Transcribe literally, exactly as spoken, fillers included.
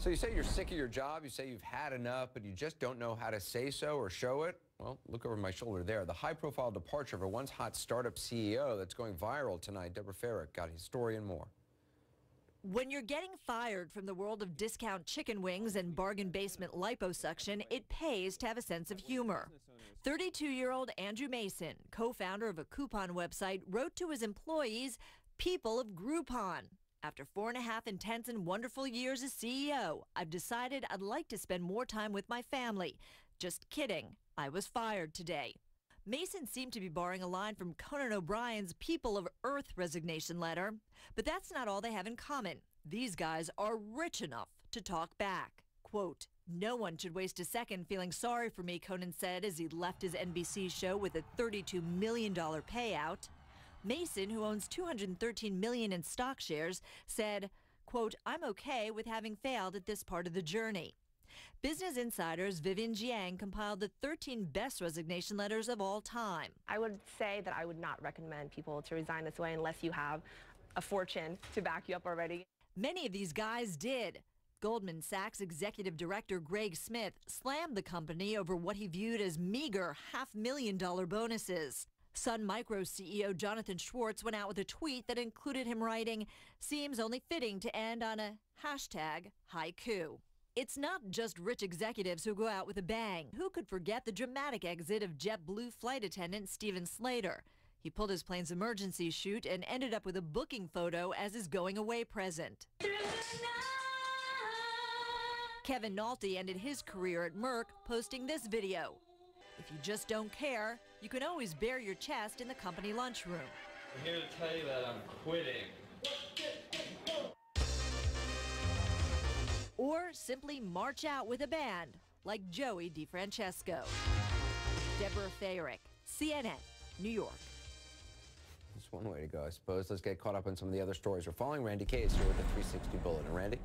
So you say you're sick of your job, you say you've had enough, but you just don't know how to say so or show it? Well, look over my shoulder there. The high-profile departure of a once-hot startup C E O that's going viral tonight. Deborah Feyerick got his story and more. When you're getting fired from the world of discount chicken wings and bargain basement liposuction, it pays to have a sense of humor. thirty-two-year-old Andrew Mason, co-founder of a coupon website, wrote to his employees, people of Groupon. After four and a half intense and wonderful years as C E O, I've decided I'd like to spend more time with my family. Just kidding. I was fired today. Mason seemed to be borrowing a line from Conan O'Brien's People of Earth resignation letter. But that's not all they have in common. These guys are rich enough to talk back. Quote, no one should waste a second feeling sorry for me, Conan said as he left his N B C show with a thirty-two million dollar payout. Mason, who owns two hundred thirteen million dollars in stock shares, said, quote, I'm okay with having failed at this part of the journey. Business Insider's Vivian Giang compiled the thirteen best resignation letters of all time. I would say that I would not recommend people to resign this way unless you have a fortune to back you up already. Many of these guys did. Goldman Sachs executive director Greg Smith slammed the company over what he viewed as meager half-million dollar bonuses. Sun Micro C E O Jonathan Schwartz went out with a tweet that included him writing, seems only fitting to end on a hashtag haiku. It's not just rich executives who go out with a bang. Who could forget the dramatic exit of JetBlue flight attendant Steven Slater? He pulled his plane's emergency chute and ended up with a booking photo as his going-away present. Kevin Nalty ended his career at Merck posting this video. If you just don't care, you can always bare your chest in the company lunchroom. I'm here to tell you that I'm quitting. Or simply march out with a band, like Joey DiFrancesco. Deborah Feyerick, C N N, New York. That's one way to go, I suppose. Let's get caught up on some of the other stories. We're following Randy Kaye here with the three sixty Bulletin. Randy?